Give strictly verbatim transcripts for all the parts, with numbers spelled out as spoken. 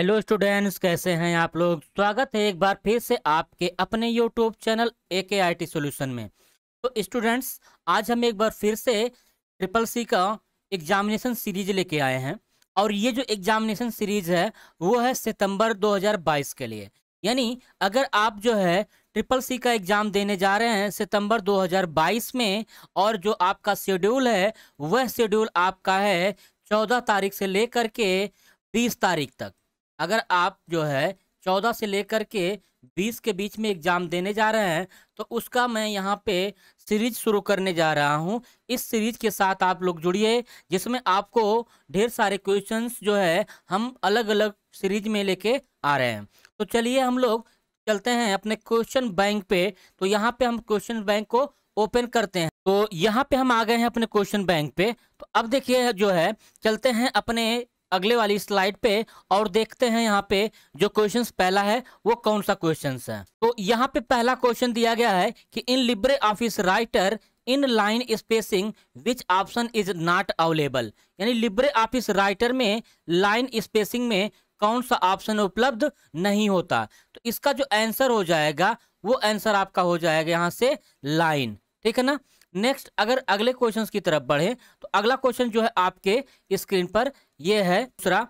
Hello students, कैसे हैं आप लोग। स्वागत है एक बार फिर से आपके अपने यूट्यूब चैनल एकआईटी सॉल्यूशन में। तो स्टूडेंट्स, आज हम एक बार फिर से ट्रिपल सी का एग्जामिनेशन सीरीज लेके आए हैं और ये जो एग्जामिनेशन सीरीज है वो है सितंबर दो हज़ार बाईस के लिए। यानी अगर आप जो है ट्रिपल सी का एग्ज़ाम देने जा रहे हैं सितंबर दो हज़ार बाईस में, और जो आपका शेड्यूल है वह शेड्यूल आपका है चौदह तारीख से लेकर के बीस तारीख तक। अगर आप जो है चौदह से लेकर के बीस के बीच में एग्ज़ाम देने जा रहे हैं तो उसका मैं यहाँ पे सीरीज शुरू करने जा रहा हूँ। इस सीरीज के साथ आप लोग जुड़िए, जिसमें आपको ढेर सारे क्वेश्चंस जो है हम अलग अलग सीरीज में लेके आ रहे हैं। तो चलिए हम लोग चलते हैं अपने क्वेश्चन बैंक पे। तो यहाँ पे हम क्वेश्चन बैंक को ओपन करते हैं। तो यहाँ पे हम आ गए हैं अपने क्वेश्चन बैंक पे। तो अब देखिए जो है चलते हैं अपने अगले वाली स्लाइड पे और देखते हैं यहाँ पे जो क्वेश्चंस पहला है वो कौन सा क्वेश्चंस है। तो यहाँ पे पहला क्वेश्चन दिया गया है कि in Libre office Writer in line spacing which option is not available. यानी लिब्रे ऑफिस राइटर में लाइन स्पेसिंग में कौन सा ऑप्शन उपलब्ध नहीं होता। तो इसका जो आंसर हो जाएगा वो आंसर आपका हो जाएगा यहाँ से लाइन, ठीक है ना। नेक्स्ट अगर अगले क्वेश्चंस की तरफ बढ़े तो अगला क्वेश्चन जो है आपके स्क्रीन पर ये है दूसरा।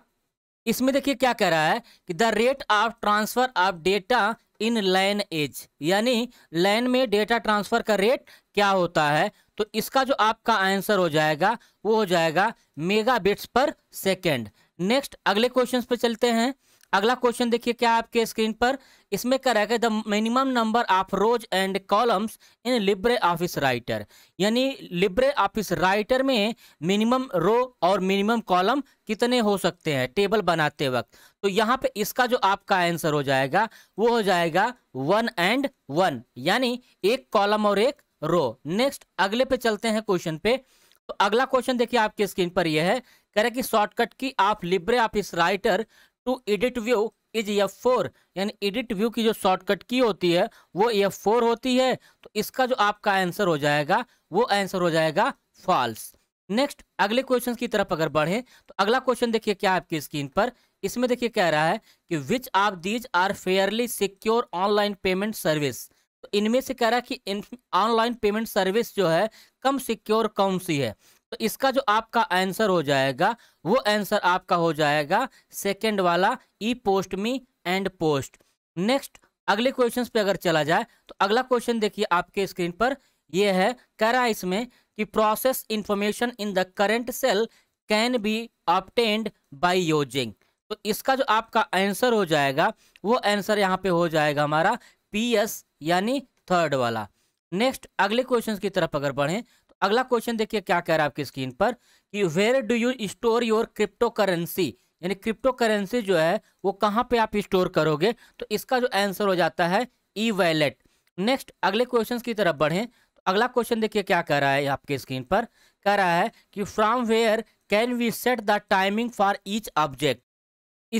इसमें देखिए क्या कह रहा है कि the rate of transfer of data in LAN is, यानी लैन में डेटा ट्रांसफर का रेट क्या होता है। तो इसका जो आपका आंसर हो जाएगा वो हो जाएगा मेगाबिट्स पर सेकेंड। नेक्स्ट अगले क्वेश्चन पे चलते हैं। अगला क्वेश्चन देखिए क्या आपके स्क्रीन पर। इसमें कह रहा है the minimum number of rows and columns in Libre office Writer, यानी लिब्रे ऑफिस राइटर में मिनिमम रो और मिनिमम कॉलम कितने हो सकते हैं टेबल बनाते वक्त। तो यहाँ पे इसका जो आपका आंसर हो जाएगा वो हो जाएगा वन एंड वन, यानी एक कॉलम और एक रो। नेक्स्ट अगले पे चलते हैं क्वेश्चन पे। तो अगला क्वेश्चन देखिए आपके स्क्रीन पर यह है, कह रहा है कि शॉर्टकट की आप Libre office Writer to edit view is F four, यानी एडिट व्यू की जो शॉर्टकट की होती है वो एफ फोर होती है। तो इसका जो आपका आंसर हो जाएगा वो आंसर हो जाएगा फॉल्स। नेक्स्ट अगले क्वेश्चन की तरफ अगर बढ़े तो अगला क्वेश्चन देखिए क्या आपकी स्क्रीन पर। इसमें देखिए कह रहा है कि which of these are fairly secure online payment service. तो इनमें से कह रहा है कि ऑनलाइन पेमेंट सर्विस जो है कम सिक्योर कौन सी है। तो इसका जो आपका आंसर हो जाएगा वो आंसर आपका हो जाएगा सेकंड वाला, e post me and post. Next अगले क्वेश्चन पे अगर चला जाए तो अगला क्वेश्चन देखिए आपके स्क्रीन पर ये है, कह रहा है इसमें कि process information in the current cell can be obtained by using. तो इसका जो आपका आंसर हो जाएगा वो आंसर यहाँ पे हो जाएगा हमारा पी एस, यानी थर्ड वाला। नेक्स्ट अगले क्वेश्चन की तरफ अगर बढ़ें तो अगला क्वेश्चन देखिए क्या कह रहा है आपकी स्क्रीन पर कि where do you store your crypto currency, यानी क्रिप्टो करेंसी जो है वो कहाँ पे आप स्टोर करोगे। तो इसका जो आंसर हो जाता है ई वैलेट। नेक्स्ट अगले क्वेश्चन की तरफ बढ़ें तो अगला क्वेश्चन देखिए क्या कह रहा है आपके स्क्रीन पर, कह रहा है कि from where can we set the timing for each object.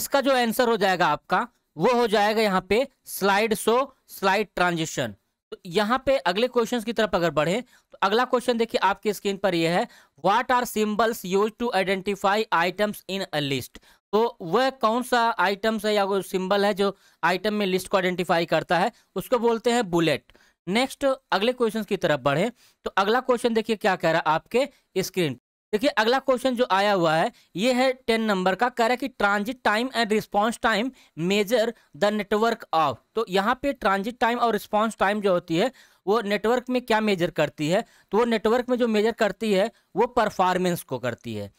इसका जो आंसर हो जाएगा आपका वो हो जाएगा यहाँ पे स्लाइड शो स्लाइड ट्रांजिशन। तो यहाँ पे अगले क्वेश्चन की तरफ अगर बढ़े तो अगला क्वेश्चन देखिए आपके स्क्रीन पर यह है, what are symbols use to identify items in a list. तो वह कौन सा आइटम्स है या वो सिंबल है जो आइटम में लिस्ट को आइडेंटिफाई करता है, उसको बोलते हैं बुलेट। नेक्स्ट अगले क्वेश्चन की तरफ बढ़े तो अगला क्वेश्चन देखिए क्या कह रहा है आपके स्क्रीन। देखिए अगला क्वेश्चन जो आया हुआ है ये है टेन नंबर का, कह रहा है कि transit time and response time measure the network of. तो यहाँ पे ट्रांजिट टाइम और रिस्पांस टाइम जो होती है वो नेटवर्क में क्या मेजर करती है। तो वो नेटवर्क में जो मेजर करती है वो परफॉर्मेंस को करती है।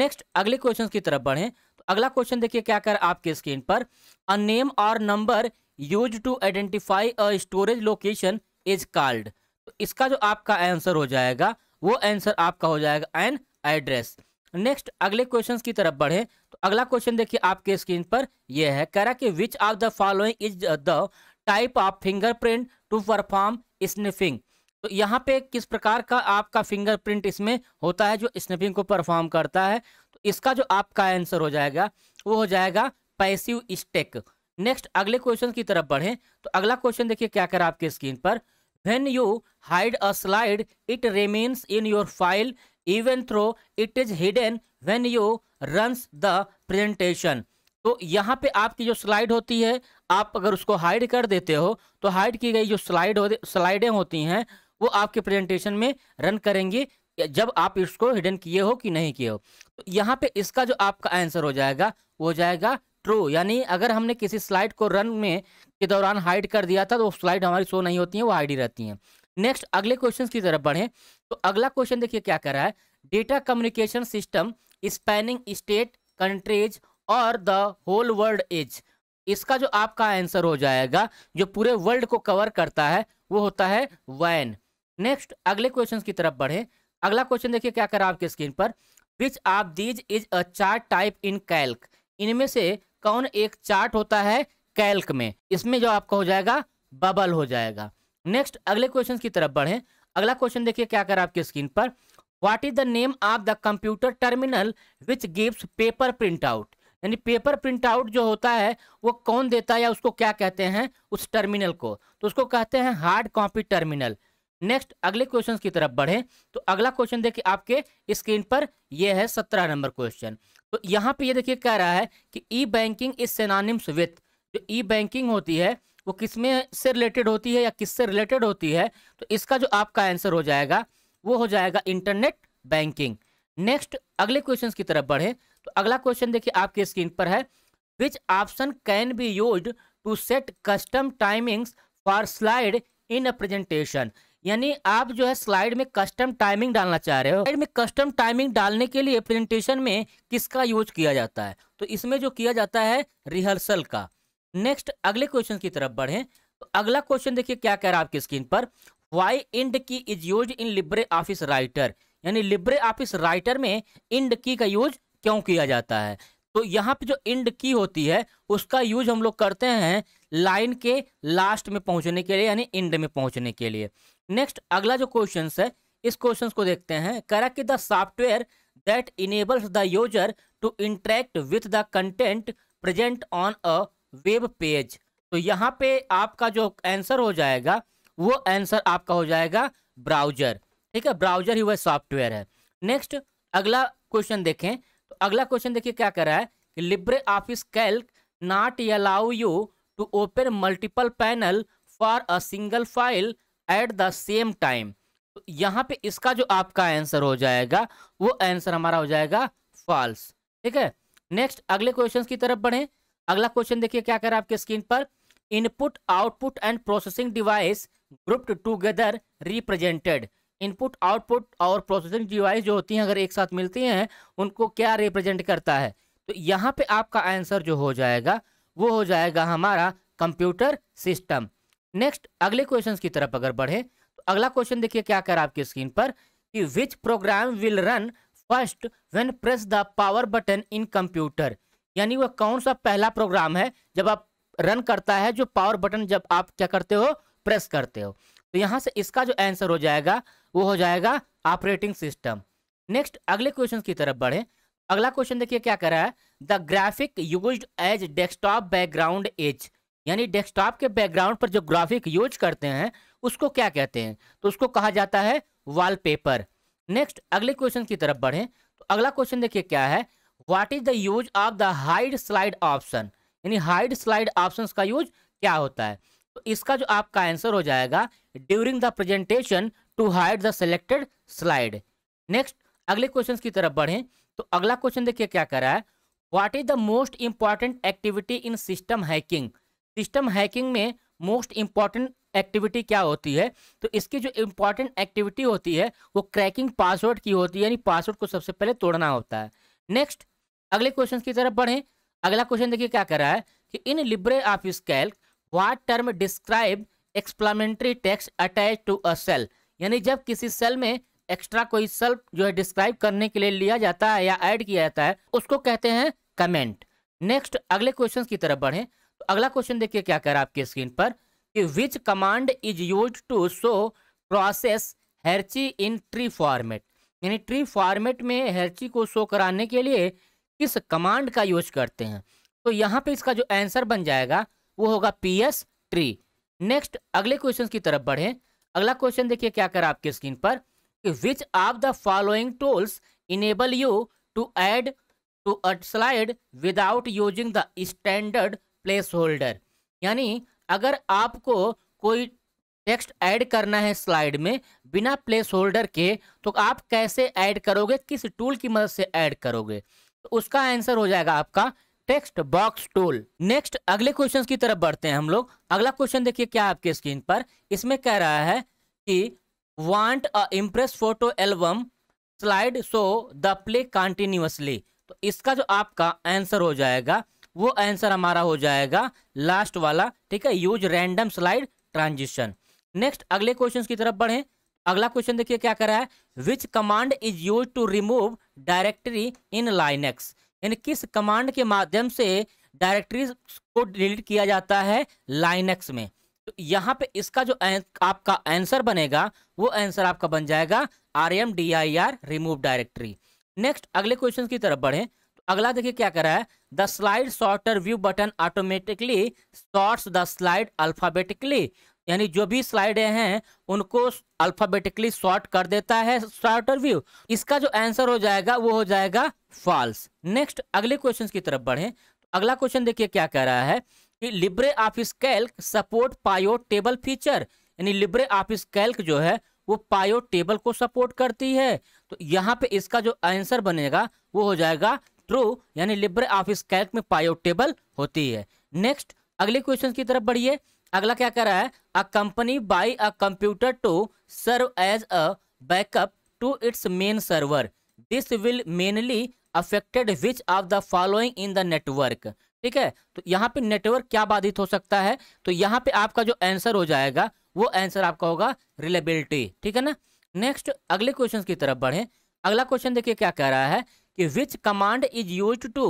नेक्स्ट अगले क्वेश्चन की तरफ बढ़ें तो अगला क्वेश्चन देखिए क्या कर आपके स्क्रीन पर, अ नेम और number use to identify a storage location is called. तो इसका जो आपका आंसर हो जाएगा वो आंसर आपका हो जाएगा एन एड्रेस। नेक्स्ट अगले क्वेश्चंस की तरफ बढ़े तो अगला क्वेश्चन देखिए आपके स्क्रीन पर यह है, कह रहा कि which of the following is the type of fingerprint to perform sniffing. तो यहाँ पे किस प्रकार का आपका फिंगरप्रिंट इसमें होता है जो स्निफिंग को परफॉर्म करता है। तो इसका जो आपका आंसर हो जाएगा वो हो जाएगा पैसिव स्टैक। नेक्स्ट अगले क्वेश्चन की तरफ बढ़े तो अगला क्वेश्चन देखिए क्या कर आपके स्क्रीन पर, when you hide a slide it remains in your file even though it is hidden when you runs the presentation। तो यहाँ पे आपकी जो स्लाइड होती है, आप अगर उसको हाइड कर देते हो तो हाइड की गई जो स्लाइड हो स्लाइडें होती हैं वो आपके प्रेजेंटेशन में रन करेंगी जब आप इसको हिडन किए हो कि नहीं किए हो। तो यहाँ पे इसका जो आपका आंसर हो जाएगा वो हो जाएगा ट्रू, यानी अगर हमने किसी स्लाइड को रन में के दौरान हाइड कर दिया था तो स्लाइड हमारी शो नहीं होती हैं, वो हाइड ही रहती हैं। नेक्स्ट अगले क्वेश्चन की तरफ बढ़ें तो अगला क्वेश्चन देखिए क्या कर रहा है, data communication system spanning state countries और द होल वर्ल्ड इज। इसका जो आपका आंसर हो जाएगा जो पूरे वर्ल्ड को कवर करता है वो होता है वैन। नेक्स्ट अगले क्वेश्चन की तरफ बढ़ें, अगला क्वेश्चन देखिए क्या कर रहा है आपके स्क्रीन पर, which of these is a chart type in Calc. इनमें से कौन एक चार्ट होता है कैल्क में, इसमें जो आपका हो जाएगा बबल हो जाएगा। नेक्स्ट अगले क्वेश्चन की तरफ बढ़ें, अगला क्वेश्चन देखिए क्या कर रहा है आपके स्क्रीन पर, what is the name of the computer terminal which gives paper print out. यानी पेपर प्रिंट आउट जो होता है वो कौन देता है या उसको क्या कहते हैं उस टर्मिनल को, तो उसको कहते हैं हार्ड कॉपी टर्मिनल। नेक्स्ट अगले क्वेश्चन की तरफ बढ़ें तो अगला क्वेश्चन देखिए आपके स्क्रीन पर यह है सत्रह नंबर क्वेश्चन। तो यहाँ पे ये देखिए कह रहा है कि e banking is synonyms with. जो ई बैंकिंग होती है वो किसमें से रिलेटेड होती है या किससे रिलेटेड होती है, तो इसका जो आपका आंसर हो जाएगा वो हो जाएगा इंटरनेट बैंकिंग। नेक्स्ट अगले क्वेश्चन की तरफ बढ़ें तो अगला क्वेश्चन देखिए आपके स्क्रीन पर है, which option can be used to set custom timings for slide in a presentation. यानी आप जो है स्लाइड में कस्टम टाइमिंग डालना चाह रहे हो, स्लाइड में कस्टम टाइमिंग डालने के लिए प्रेजेंटेशन में किसका यूज किया जाता है, तो इसमें जो किया जाता है रिहर्सल का। नेक्स्ट अगले क्वेश्चन की तरफ बढ़ें तो अगला क्वेश्चन देखिए क्या कह रहा है आपकी स्क्रीन पर, why end key is use in Libre office Writer. यानी लिब्रे ऑफिस राइटर में इंड की का यूज क्यों किया जाता है, तो यहाँ पे जो इंड की होती है उसका यूज हम लोग करते हैं लाइन के लास्ट में पहुंचने के लिए, यानी इंड में पहुंचने के लिए। नेक्स्ट अगला जो क्वेश्चन है इस क्वेश्चन को देखते हैं, करा कि the software that enables the user to interact with the content present on a web page. तो यहाँ पे आपका जो आंसर हो जाएगा वो आंसर आपका हो जाएगा ब्राउजर, ठीक है, ब्राउजर ही वह सॉफ्टवेयर है। नेक्स्ट अगला क्वेश्चन देखें तो अगला क्वेश्चन देखिए क्या कर रहा है कि Libre office Calc not allow you to open multiple panel for a single file at the same time. तो यहाँ पे इसका जो आपका आंसर हो जाएगा वो आंसर हमारा हो जाएगा फॉल्स, ठीक है। नेक्स्ट अगले क्वेश्चन की तरफ बढ़ें, अगला क्वेश्चन देखिए क्या कर रहा है आपके स्क्रीन पर, input output and processing device grouped together represented. Input output और प्रोसेसिंग डिवाइस जो होती हैं अगर एक साथ मिलती हैं उनको क्या रिप्रेजेंट करता है, तो यहाँ पे आपका आंसर जो हो जाएगा वो हो जाएगा हमारा कंप्यूटर सिस्टम। नेक्स्ट अगले क्वेश्चन की तरफ अगर बढ़े तो अगला क्वेश्चन देखिए क्या कर रहा है आपकी स्क्रीन पर, कि which program will run first when press the power button in computer. यानी वह कौन सा पहला प्रोग्राम है जब आप रन करता है जो पावर बटन जब आप क्या करते हो प्रेस करते हो, तो यहाँ से इसका जो आंसर हो जाएगा वो हो जाएगा ऑपरेटिंग सिस्टम। नेक्स्ट अगले क्वेश्चन की तरफ बढ़े, अगला क्वेश्चन देखिए क्या कर रहा है, the graphic used as desktop background is. यानी डेस्कटॉप के बैकग्राउंड पर जो ग्राफिक यूज करते हैं उसको क्या कहते हैं, तो उसको कहा जाता है वॉलपेपर। नेक्स्ट अगले क्वेश्चन की तरफ बढ़ें तो अगला क्वेश्चन देखिए क्या है, what is the use of the hide slide option. यानी हाइड स्लाइड ऑप्शन का यूज क्या होता है, तो इसका जो आपका आंसर हो जाएगा during the presentation to hide the selected slide. Next अगले क्वेश्चन की तरफ बढ़ें तो अगला क्वेश्चन देखिए क्या कर रहा है, what is the most important activity in system hacking. System hacking में मोस्ट इम्पॉर्टेंट एक्टिविटी क्या होती है, तो इसकी जो इम्पॉर्टेंट एक्टिविटी होती है वो क्रैकिंग पासवर्ड की होती है, यानी पासवर्ड को सबसे पहले तोड़ना होता है। नेक्स्ट अगले क्वेश्चन की तरफ बढ़ें, अगला क्वेश्चन देखिए क्या कर रहा है कि in Libre office Calc what term describe explanatory text attach to a cell. यानी जब किसी सेल में एक्स्ट्रा कोई सेल जो है डिस्क्राइब करने के लिए लिया जाता है या ऐड किया जाता है उसको कहते हैं कमेंट। नेक्स्ट अगले क्वेश्चन की तरफ बढ़ें तो अगला क्वेश्चन देखिए क्या कर रहा है आपकी स्क्रीन पर, कि which command is used to show process hierarchy in tree format. यानी ट्री फॉर्मेट में हेरची को शो कराने के लिए किस कमांड का यूज करते हैं, तो यहाँ पे इसका जो आंसर बन जाएगा वो होगा पी एस ट्री। नेक्स्ट अगले क्वेश्चन की तरफ बढ़ें, अगला क्वेश्चन देखिए क्या कर रहा है आपकी स्क्रीन पर, कि which of the following tools enable you to add to slide without using the standard place holder, यानी अगर आपको कोई टेक्स्ट ऐड करना है स्लाइड में बिना प्लेस होल्डर के, तो आप कैसे ऐड करोगे, किस टूल की मदद से ऐड करोगे, तो उसका आंसर हो जाएगा आपका टेक्स्ट बॉक्स टूल। नेक्स्ट अगले क्वेश्चन की तरफ बढ़ते हैं हम लोग। अगला क्वेश्चन देखिए क्या आपके स्क्रीन पर, इसमें कह रहा है कि want a Impress photo album slide show the play continuously, तो इसका जो आपका आंसर हो जाएगा वो आंसर हमारा हो जाएगा लास्ट वाला, ठीक है, use random slide transition. Next अगले क्वेश्चन की तरफ बढ़ें। अगला क्वेश्चन देखिए क्या कर रहा है, which command is use to remove directory in Linux, यानी किस कमांड के माध्यम से डायरेक्टरी को डिलीट किया जाता है लाइनेक्स में, तो यहाँ पे इसका जो आपका आंसर बनेगा वो आंसर आपका बन जाएगा R M D I R remove directory. Next अगले क्वेश्चन की तरफ बढ़ें। तो अगला देखिए क्या कर रहा है, the slide sorter view button automatically sorts the slide alphabetically, यानी जो भी स्लाइडें हैं उनको अल्फाबेटिकली शॉर्ट कर देता है शॉर्टर व्यू। इसका जो आंसर हो जाएगा वो हो जाएगा फॉल्स। नेक्स्ट अगले क्वेश्चन की तरफ बढ़ें। तो अगला क्वेश्चन देखिए क्या कह रहा है कि Libre office Calc support pivot table feature, यानी लिब्रे ऑफिस कैलक जो है वो पायोट टेबल को सपोर्ट करती है, तो यहाँ पे इसका जो आंसर बनेगा वो हो जाएगा ट्रू, यानी लिब्रे ऑफिस कैलक में पायोट टेबल होती है। नेक्स्ट अगले क्वेश्चन की तरफ बढ़िए। अगला क्या कर रहा है, a company by a computer to serve as a backup to its main server, this will mainly affected which of the following in the network, ठीक है, तो यहाँ पे नेटवर्क क्या बाधित हो सकता है, तो यहाँ पे आपका जो आंसर हो जाएगा वो आंसर आपका होगा रिलायबिलिटी, ठीक है ना। नेक्स्ट अगले क्वेश्चन की तरफ बढ़ें। अगला क्वेश्चन देखिए क्या कह रहा है कि which command is use to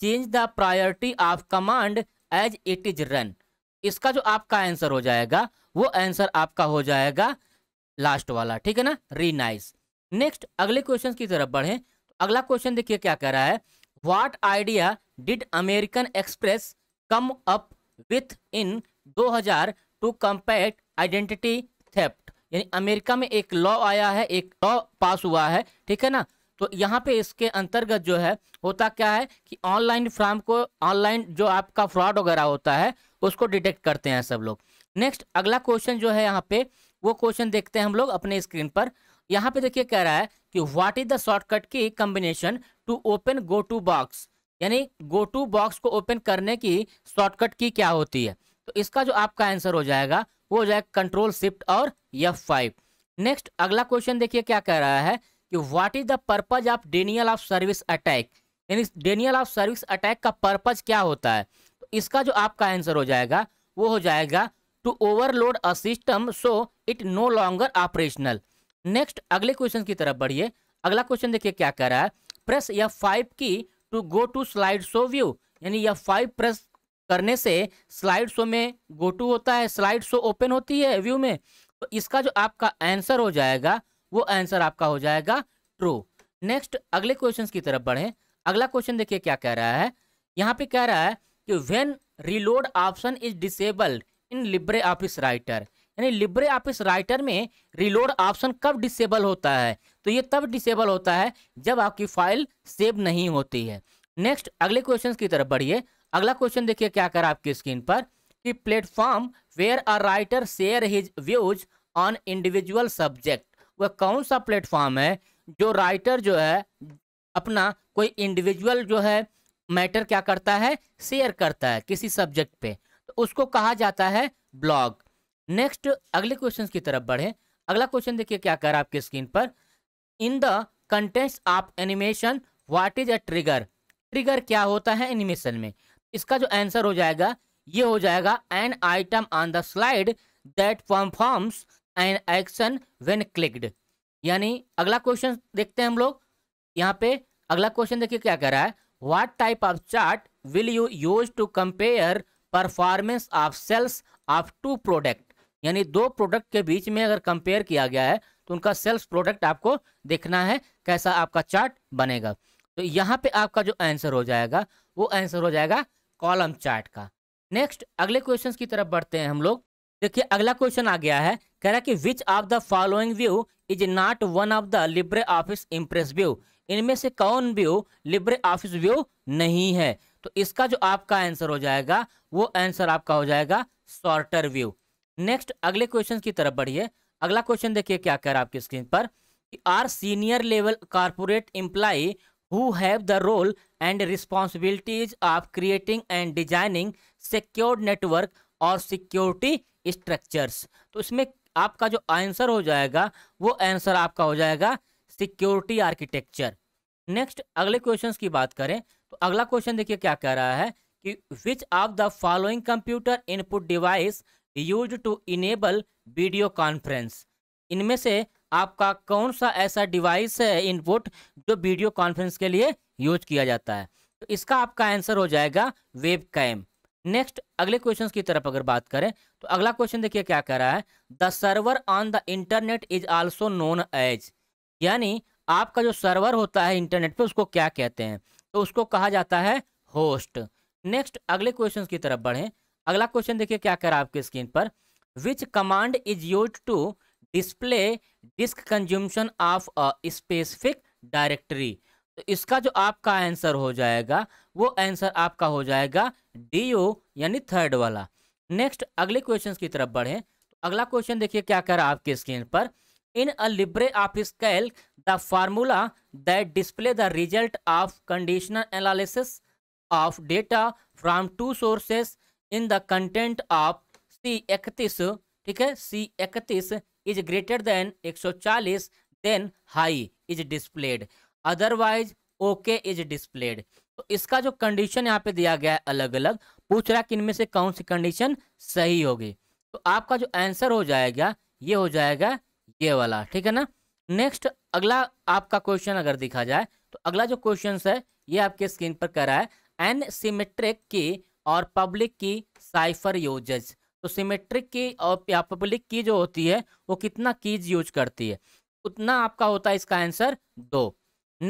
change the priority of command as it is run, इसका जो आपका आंसर हो जाएगा वो आंसर आपका हो जाएगा लास्ट वाला, ठीक है ना, रीनाइस। नेक्स्ट अगले क्वेश्चन की तरफ बढ़ें। तो अगला क्वेश्चन देखिए क्या कह रहा है, what idea did American Express come up with in दो हज़ार टू कम्पैट आइडेंटिटी थेफ्ट, यानी अमेरिका में एक लॉ आया है, एक लॉ पास हुआ है, ठीक है ना, तो यहाँ पे इसके अंतर्गत जो है होता क्या है कि ऑनलाइन फ्रॉम को ऑनलाइन जो आपका फ्रॉड वगैरह होता है उसको डिटेक्ट करते हैं सब लोग। नेक्स्ट अगला क्वेश्चन जो है यहाँ पे वो क्वेश्चन देखते हैं हम लोग अपने स्क्रीन पर। यहाँ पे देखिए कह रहा है कि what is the shortcut key combination to open go to box, यानी गो टू बॉक्स को ओपन करने की शॉर्टकट की क्या होती है, तो इसका जो आपका आंसर हो जाएगा वो हो जाएगा कंट्रोल शिफ्ट और एफ फाइव। नेक्स्ट अगला क्वेश्चन देखिए क्या कह रहा है कि what is the purpose of denial of service attack, यानी डेनियल ऑफ सर्विस अटैक का पर्पज क्या होता है, तो इसका जो आपका आंसर हो जाएगा वो हो जाएगा to overload a system so it no longer operational. Next अगले क्वेश्चन की तरफ बढ़िए। अगला क्वेश्चन देखिए क्या कह रहा है, press F five key to go to slide show view, यानी एफ फाइव प्रेस करने से स्लाइड शो में गो टू होता है, स्लाइड शो ओपन होती है व्यू में, तो इसका जो आपका आंसर हो जाएगा वो आंसर आपका हो जाएगा ट्रू। नेक्स्ट अगले क्वेश्चन की तरफ बढ़ें। अगला क्वेश्चन देखिए क्या कह रहा है, यहाँ पे कह रहा है कि when reload option is disabled in Libre office Writer, यानी लिब्रे ऑफिस राइटर में रीलोड ऑप्शन कब डिसेबल होता है, तो ये तब डिसेबल होता है जब आपकी फाइल सेव नहीं होती है। नेक्स्ट अगले क्वेश्चन की तरफ बढ़िए। अगला क्वेश्चन देखिए क्या कर रहा है आपकी स्क्रीन पर कि platform where a writer share his views on individual subject, वह कौन सा प्लेटफॉर्म है जो राइटर जो है अपना कोई इंडिविजुअल जो है मैटर क्या करता है शेयर करता है किसी सब्जेक्ट पे, तो उसको कहा जाता है ब्लॉग। नेक्स्ट अगले क्वेश्चन की तरफ बढ़ें। अगला क्वेश्चन देखिए क्या कर रहा है आपके स्क्रीन पर, in the contents of animation what is a trigger, trigger क्या होता है एनिमेशन में, इसका जो आंसर हो जाएगा ये हो जाएगा an item on the slide that performs an action when clicked, यानी अगला क्वेश्चन देखते हैं हम लोग। यहाँ पे अगला क्वेश्चन देखिए क्या कह रहा है, what type of chart will you use to compare performance of sales of two product, यानी दो प्रोडक्ट के बीच में अगर कंपेयर किया गया है तो उनका सेल्स प्रोडक्ट आपको देखना है कैसा आपका चार्ट बनेगा, तो यहाँ पे आपका जो आंसर हो जाएगा वो आंसर हो जाएगा कॉलम चार्ट का। नेक्स्ट अगले क्वेश्चन की तरफ बढ़ते हैं हम लोग। देखिए अगला क्वेश्चन आ गया है, कह रहा है कि which of the following view is not one of the Libre office Impress view, इनमें से कौन व्यू लिब्रे ऑफिस व्यू नहीं है। तो इसका जो आपका आंसर हो जाएगा वो आंसर आपका हो जाएगा शॉर्टर व्यू। नेक्स्ट अगले क्वेश्चन की तरफ बढ़िए। अगला क्वेश्चन देखिए क्या कह रहा है आपकी स्क्रीन पर कि are senior level corporate employee who have the role and responsibilities of creating and designing secured network और सिक्योरिटी स्ट्रक्चर्स। तो इसमें आपका जो आंसर हो जाएगा वो आंसर आपका हो जाएगा सिक्योरिटी आर्किटेक्चर। नेक्स्ट अगले क्वेश्चंस की बात करें तो अगला क्वेश्चन देखिए क्या कह रहा है कि which of the following computer input device use to enable video conference. इनमें से आपका कौन सा ऐसा डिवाइस है इनपुट जो वीडियो कॉन्फ्रेंस के लिए यूज किया जाता है। तो इसका आपका आंसर हो जाएगा वेब कैम। नेक्स्ट अगले क्वेश्चन की तरफ अगर बात करें तो अगला क्वेश्चन देखिए क्या कह रहा है the server on the internet is also known as. यानी आपका जो सर्वर होता है इंटरनेट पे उसको क्या कहते हैं, तो उसको कहा जाता है होस्ट। नेक्स्ट अगले क्वेश्चन की तरफ बढ़ें। अगला क्वेश्चन देखिए क्या कह रहा है आपकी स्क्रीन पर which command is use to display disk consumption of a specific directory. तो इसका जो आपका आंसर हो जाएगा वो आंसर आपका हो जाएगा डी ओ यानी थर्ड वाला। नेक्स्ट अगले क्वेश्चन की तरफ बढ़ें तो अगला क्वेश्चन देखिए क्या कह रहा है आपकी स्क्रीन पर in a Libre office Calc the formula that display the result of conditional analysis of data from two sources in the content of C इकतीस, ठीक है, सी इकतीस इज ग्रेटर देन एक सौ चालीस then high is displayed otherwise okay is displayed. तो इसका जो कंडीशन यहाँ पे दिया गया है अलग अलग पूछ रहा है कि इनमें से कौन सी कंडीशन सही होगी। तो आपका जो आंसर हो जाएगा ये हो जाएगा ये वाला, ठीक है ना। नेक्स्ट अगला आपका क्वेश्चन अगर देखा जाए तो अगला जो क्वेश्चन है ये आपके स्क्रीन पर कर रहा है एन सिमेट्रिक की और पब्लिक की साइफर यूजेज। तो सिमेट्रिक की और या पब्लिक की जो होती है वो कितना कीज यूज करती है, उतना आपका होता है इसका आंसर दो।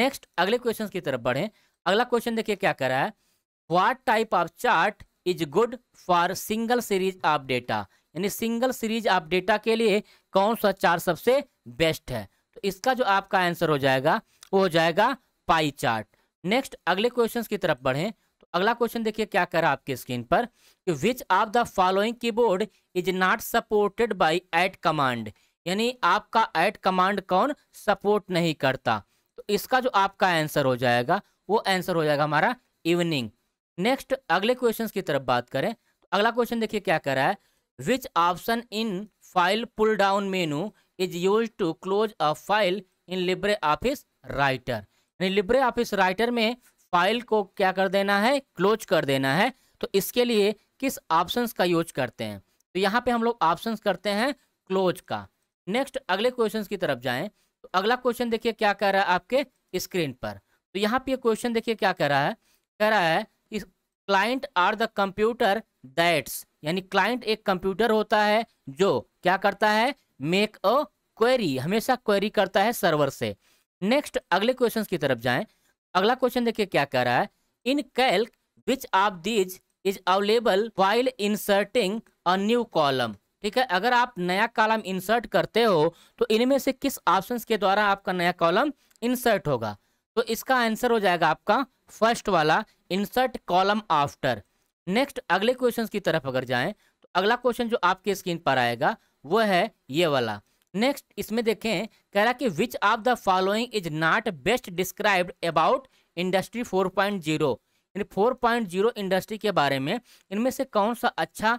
नेक्स्ट अगले क्वेश्चन की तरफ बढ़ें। अगला क्वेश्चन देखिए क्या कर रहा है what type of chart is good for single series of data. यानी सिंगल सीरीज ऑफ डेटा के लिए कौन सा चार्ट सबसे बेस्ट है। तो इसका जो आपका आंसर हो जाएगा वो हो जाएगा पाई चार्ट। नेक्स्ट अगले क्वेश्चन की तरफ बढ़ें तो अगला क्वेश्चन देखिए क्या कर रहा है आपके स्क्रीन पर कि which of the following keyboard is not supported by add command. यानी आपका ऐड कमांड कौन सपोर्ट नहीं करता। तो इसका जो आपका आंसर हो जाएगा वो आंसर हो जाएगा हमारा इवनिंग। नेक्स्ट अगले क्वेश्चन की तरफ बात करें तो अगला क्वेश्चन देखिए क्या कर रहा है Which option in file pull down menu is used to close a file in Libre office Writer. यानी लिब्रे ऑफिस राइटर में फाइल को क्या कर देना है, क्लोज कर देना है। तो इसके लिए किस ऑप्शंस का यूज करते हैं, तो यहाँ पे हम लोग ऑप्शंस करते हैं क्लोज का। नेक्स्ट अगले क्वेश्चन की तरफ जाएं तो अगला क्वेश्चन देखिए क्या कह रहा है आपके स्क्रीन पर। तो यहाँ पे क्वेश्चन देखिए क्या कह रहा है, कह रहा है इस client are the computer that's. यानी क्लाइंट एक कंप्यूटर होता है जो क्या करता है मेक अ क्वेरी, हमेशा क्वेरी करता है सर्वर से। नेक्स्ट अगले क्वेश्चन की तरफ जाएं। अगला क्वेश्चन देखिए क्या कह रहा है in Calc which of these is available while inserting a new column. ठीक है, अगर आप नया कॉलम इंसर्ट करते हो तो इनमें से किस ऑप्शन के द्वारा आपका नया कॉलम इंसर्ट होगा। तो इसका आंसर हो जाएगा आपका फर्स्ट वाला इंसर्ट कॉलम आफ्टर। नेक्स्ट अगले क्वेश्चन की तरफ अगर जाएं तो अगला क्वेश्चन जो आपके स्क्रीन पर आएगा वो है ये वाला। नेक्स्ट इसमें देखें कह रहा कि which of the following is not best described about industry four point zero. यानी फोर पॉइंट ज़ीरो इंडस्ट्री के बारे में इनमें से कौन सा अच्छा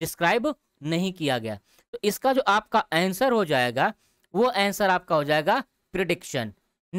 डिस्क्राइब नहीं किया गया। तो इसका जो आपका आंसर हो जाएगा वो आंसर आपका हो जाएगा प्रेडिक्शन।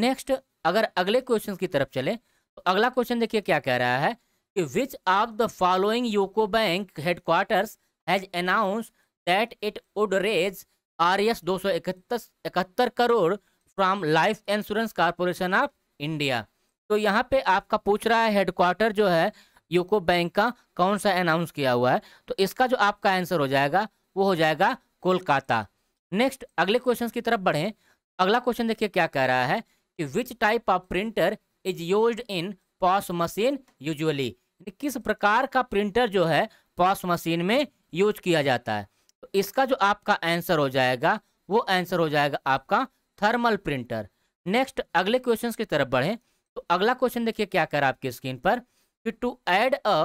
नेक्स्ट अगर अगले क्वेश्चन की तरफ चले तो अगला क्वेश्चन देखिए क्या कह रहा है Which of the following UCO bank headquarters has announced that it would raise R S दो सौ इकहत्तर crore from life insurance corporation of India. तो यहाँ पे आपका पूछ रहा है हेडक्वार्टर जो है यूको बैंक का कौन सा अनाउंस किया हुआ है। तो इसका जो आपका आंसर हो जाएगा वो हो जाएगा कोलकाता। नेक्स्ट अगले क्वेश्चन की तरफ बढ़ें। अगला क्वेश्चन देखिए क्या कह रहा है कि which type of printer is use in POS machine usually. किस प्रकार का प्रिंटर जो है पॉस मशीन में यूज किया जाता है। तो इसका जो आपका आंसर हो जाएगा वो आंसर हो जाएगा आपका थर्मल प्रिंटर। नेक्स्ट अगले क्वेश्चन की तरफ बढ़ें तो अगला क्वेश्चन देखिए क्या कर आपकी स्क्रीन पर कि टू ऐड अ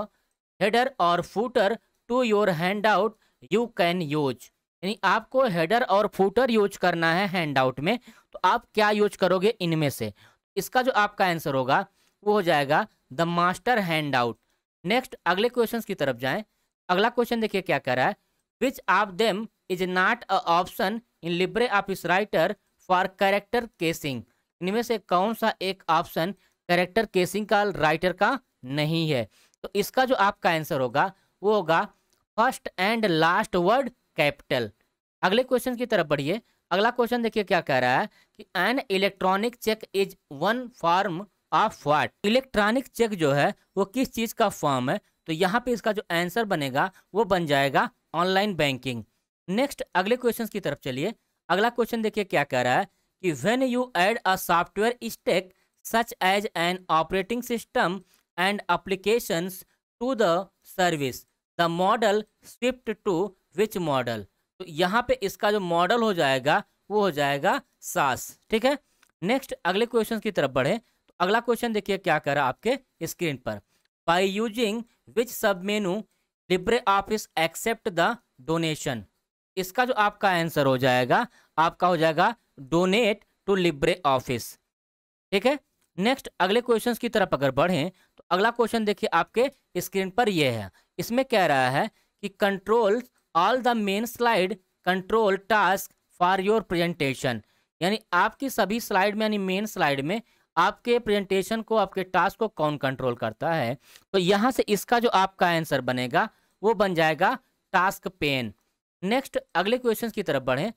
हेडर और footer to your handout you can use, यानी आपको हेडर और फूटर यूज करना है हैंड आउट में, तो आप क्या यूज करोगे इनमें से। इसका जो आपका आंसर होगा वो हो जाएगा the master handout. Next अगले क्वेश्चन की तरफ जाएं। अगला क्वेश्चन देखिए क्या कह रहा है, which of them is not a option in Libre office Writer for character casing, इनमें से कौन सा एक ऑप्शन कैरेक्टर केसिंग का राइटर का नहीं है। तो इसका जो आपका आंसर होगा वो होगा first and last word capital. अगले क्वेश्चन की तरफ बढ़िए। अगला क्वेश्चन देखिए क्या कह रहा है कि an electronic cheque is one form of what, electronic cheque जो है वो किस चीज़ का फॉर्म है। तो यहाँ पे इसका जो आंसर बनेगा वो बन जाएगा ऑनलाइन बैंकिंग। नेक्स्ट अगले क्वेश्चन की तरफ चलिए। अगला क्वेश्चन देखिए क्या कह रहा है कि when you add a software stack such as an operating system and applications to the service the model shift to which model. तो यहाँ पे इसका जो मॉडल हो जाएगा वो हो जाएगा सास, ठीक है। नेक्स्ट अगले क्वेश्चन की तरफ बढ़े तो अगला क्वेश्चन देखिए क्या कर रहा है आपके स्क्रीन पर, bye using which submenu Libre office accept the donation. इसका जो आपका आंसर हो जाएगा आपका हो जाएगा डोनेट टू लिब्रे ऑफिस, ठीक है। नेक्स्ट अगले क्वेश्चंस की तरफ अगर बढ़ें तो अगला क्वेश्चन देखिए आपके स्क्रीन पर ये है। इसमें कह रहा है कि control all the main slide control task for your presentation, यानी आपकी सभी स्लाइड में यानी मेन स्लाइड में आपके प्रेजेंटेशन को आपके टास्क को कौन कंट्रोल करता है। तो यहाँ से इसका जो आपका आंसर बनेगा वो बन जाएगा टास्क पेन। नेक्स्ट अगले क्वेश्चन की तरफ बढ़ें।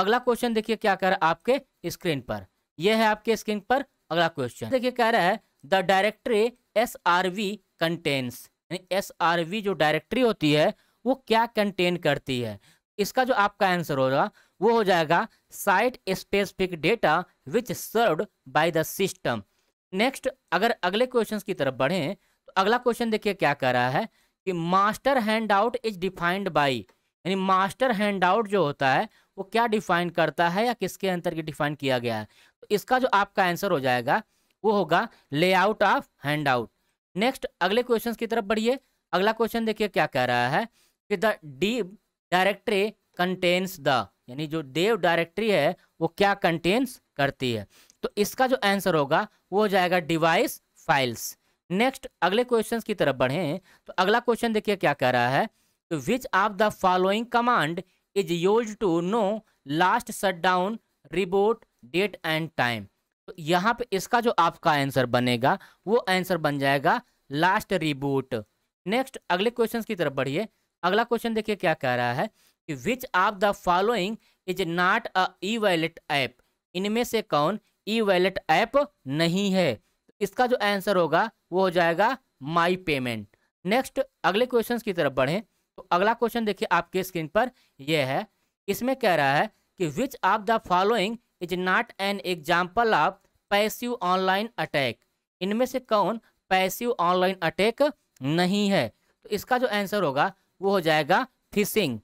अगला क्वेश्चन देखिए क्या कह रहा है आपके स्क्रीन पर, यह है आपके स्क्रीन पर अगला क्वेश्चन। देखिए कह रहा है the directory S R V contains, यानी एस आर वी जो डायरेक्टरी होती है वो क्या कंटेन करती है। इसका जो आपका आंसर होगा वो हो जाएगा site specific data which served by the system. Next अगर अगले क्वेश्चन की तरफ बढ़ें तो अगला क्वेश्चन देखिए क्या कह रहा है कि master handout is defined by, यानी मास्टर हैंडआउट जो होता है वो क्या डिफाइन करता है या किसके अंतर्गत डिफाइन किया गया है। तो इसका जो आपका आंसर हो जाएगा वो होगा लेआउट ऑफ हैंडआउट। नेक्स्ट अगले क्वेश्चन की तरफ बढ़िए। अगला क्वेश्चन देखिए क्या कह रहा है कि the dev directory contains the, यानी जो देव डायरेक्टरी है वो क्या कंटेन्स करती है। तो इसका जो आंसर होगा वो हो जाएगा डिवाइस फाइल्स। नेक्स्ट अगले क्वेश्चन की तरफ बढ़ें तो अगला क्वेश्चन देखिए क्या कह रहा है, which of the following command is used to know last shutdown reboot date and time. तो यहाँ पे इसका जो आपका आंसर बनेगा वो आंसर बन जाएगा लास्ट रिबूट। नेक्स्ट अगले क्वेश्चन की तरफ बढ़िए। अगला क्वेश्चन देखिए क्या कह रहा है कि which of the following is not a e wallet app, इनमें से कौन ई वॉलेट ऐप नहीं है। तो इसका जो आंसर होगा वो हो जाएगा माई पेमेंट। नेक्स्ट अगले क्वेश्चन की तरफ बढ़ें तो अगला क्वेश्चन देखिए आपके स्क्रीन पर यह है। इसमें कह रहा है कि which of the following is not an example of passive online attack, इनमें से कौन पैसिव ऑनलाइन अटैक नहीं है। तो इसका जो आंसर होगा वो हो जाएगा फिशिंग।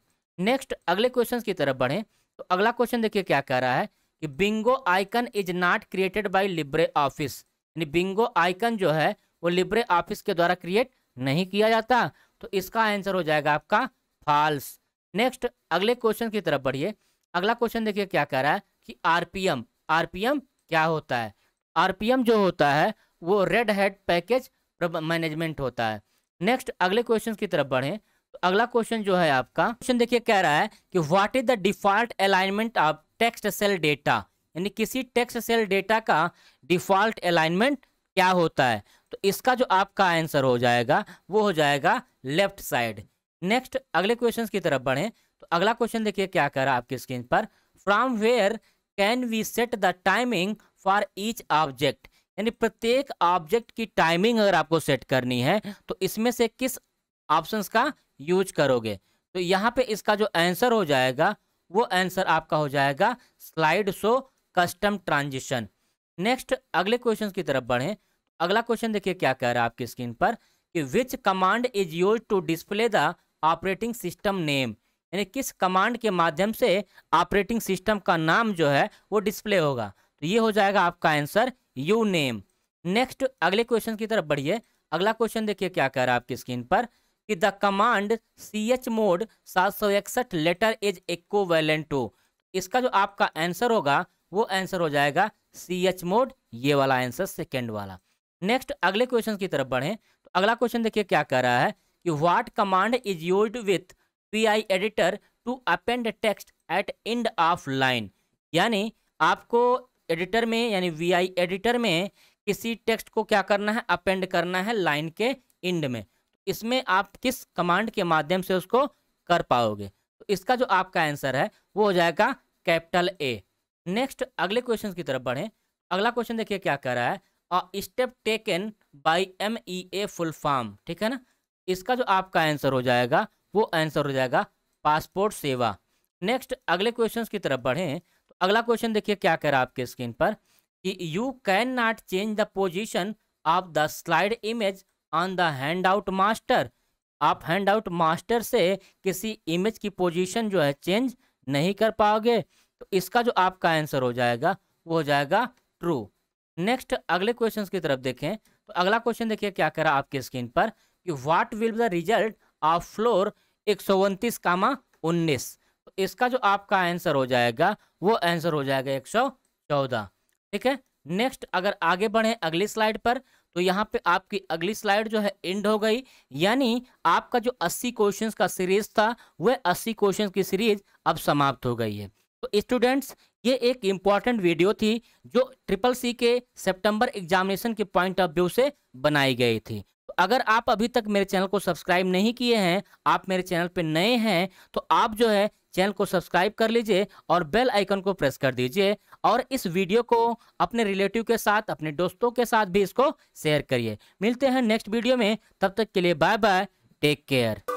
नेक्स्ट अगले क्वेश्चन की तरफ बढ़ें तो अगला क्वेश्चन देखिए क्या कह रहा है कि bingo icon is not created by Libre office, यानी बिंगो आइकन जो है वो लिब्रे ऑफिस के द्वारा क्रिएट नहीं किया जाता। तो इसका आंसर हो जाएगा आपका फॉल्स। नेक्स्ट अगले क्वेश्चन की तरफ बढ़िए। अगला क्वेश्चन देखिए क्या कह रहा है कि आरपीएम, आरपीएम क्या होता है। आरपीएम जो होता है वो रेड हैट पैकेज मैनेजमेंट होता है। नेक्स्ट अगले क्वेश्चन की तरफ बढ़ें तो अगला क्वेश्चन जो है आपका क्वेश्चन देखिए कह रहा है कि what is the default alignment of text cell data, यानी किसी टेक्स्ट सेल डेटा का डिफॉल्ट अलाइनमेंट क्या होता है। तो इसका जो आपका आंसर हो जाएगा वो हो जाएगा लेफ्ट साइड। नेक्स्ट अगले क्वेश्चन की तरफ बढ़ें तो अगला क्वेश्चन देखिए क्या कर रहा है आपकी स्क्रीन पर, from where can we set the timing for each object, यानी प्रत्येक ऑब्जेक्ट की टाइमिंग अगर आपको सेट करनी है तो इसमें से किस ऑप्शंस का यूज करोगे। तो यहाँ पे इसका जो आंसर हो जाएगा वो आंसर आपका हो जाएगा slide show custom transition. Next अगले क्वेश्चन की तरफ बढ़ें। अगला क्वेश्चन देखिए क्या कह रहा है आपकी स्क्रीन पर कि which command is use to display the operating system name, यानी किस कमांड के माध्यम से ऑपरेटिंग सिस्टम का नाम जो है वो डिस्प्ले होगा। तो ये हो जाएगा आपका आंसर यू नेम। नेक्स्ट अगले क्वेश्चन की तरफ बढ़िए। अगला क्वेश्चन देखिए क्या कह रहा है आपकी स्क्रीन पर कि the command C H mod सात सौ इकसठ लेटर इज इक्विवेलेंट टू। इसका जो आपका आंसर होगा वो आंसर हो जाएगा सी एच मोड, ये वाला आंसर सेकेंड वाला। नेक्स्ट अगले क्वेश्चन की तरफ बढ़ें तो अगला क्वेश्चन देखिए क्या कह रहा है कि what command is used with P I editor to append text at end of line. यानी आपको एडिटर में यानी वी आई एडिटर में किसी टेक्स्ट को क्या करना है, अपेंड करना है लाइन के एंड में। इसमें आप किस कमांड के माध्यम से उसको कर पाओगे। तो इसका जो आपका आंसर है वो हो जाएगा कैपिटल ए। नेक्स्ट अगले क्वेश्चन की तरफ बढ़ें। अगला क्वेश्चन देखिए क्या कह रहा है a step taken by MEA full form, ठीक है ना। इसका जो आपका आंसर हो जाएगा वो आंसर हो जाएगा पासपोर्ट सेवा। नेक्स्ट अगले क्वेश्चन की तरफ बढ़ें तो अगला क्वेश्चन देखिए क्या कह रहा है आपके स्क्रीन पर कि you can not change the position of the slide image on the hand out master. आप हैंड आउट मास्टर से किसी इमेज की पोजीशन जो है चेंज नहीं कर पाओगे। तो इसका जो आपका आंसर हो जाएगा वो हो जाएगा ट्रू। नेक्स्ट अगले क्वेश्चंस की तरफ देखें तो अगला क्वेश्चन देखिए क्या कह रहा है आपके स्क्रीन पर कि what will the result of floor एक सौ उनतीस कामा उन्नीस। तो इसका जो आपका आंसर हो जाएगा वो आंसर हो जाएगा एक सौ चौदह, ठीक है। नेक्स्ट अगर आगे बढ़ें अगली स्लाइड पर तो यहाँ पे आपकी अगली स्लाइड जो है एंड हो गई। यानी आपका जो अस्सी क्वेश्चंस का सीरीज था वह अस्सी क्वेश्चंस की सीरीज अब समाप्त हो गई है। तो स्टूडेंट्स ये एक इम्पॉर्टेंट वीडियो थी जो ट्रिपल सी के सितंबर एग्जामिनेशन के पॉइंट ऑफ व्यू से बनाई गई थी। तो अगर आप अभी तक मेरे चैनल को सब्सक्राइब नहीं किए हैं, आप मेरे चैनल पर नए हैं, तो आप जो है चैनल को सब्सक्राइब कर लीजिए और बेल आइकन को प्रेस कर दीजिए और इस वीडियो को अपने रिलेटिव के साथ, अपने दोस्तों के साथ भी इसको शेयर करिए। मिलते हैं नेक्स्ट वीडियो में, तब तक के लिए बाय बाय, टेक केयर।